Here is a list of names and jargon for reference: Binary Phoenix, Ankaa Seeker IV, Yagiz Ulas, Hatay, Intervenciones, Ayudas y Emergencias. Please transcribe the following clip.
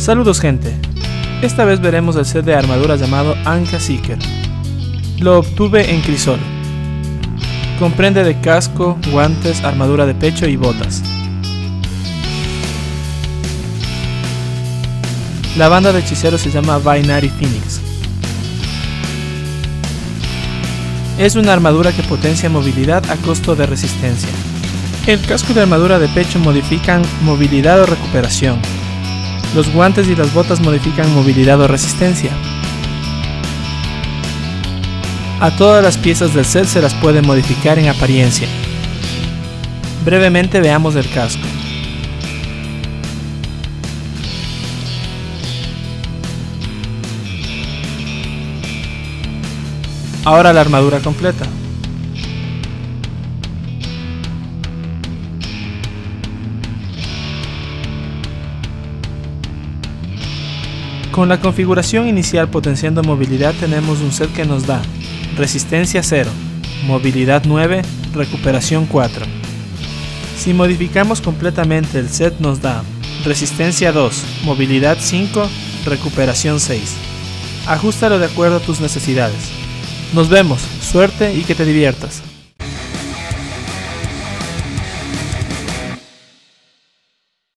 Saludos gente, esta vez veremos el set de armaduras llamado Ankaa Seeker. Lo obtuve en crisol. Comprende de casco, guantes, armadura de pecho y botas. La banda de hechiceros se llama Binary Phoenix. Es una armadura que potencia movilidad a costo de resistencia. El casco y la armadura de pecho modifican movilidad o recuperación. Los guantes y las botas modifican movilidad o resistencia. A todas las piezas del set se las puede modificar en apariencia. Brevemente veamos el casco. Ahora la armadura completa. Con la configuración inicial potenciando movilidad tenemos un set que nos da resistencia 0, movilidad 9, recuperación 4. Si modificamos completamente el set nos da resistencia 2, movilidad 5, recuperación 6. Ajústalo de acuerdo a tus necesidades. Nos vemos, suerte y que te diviertas.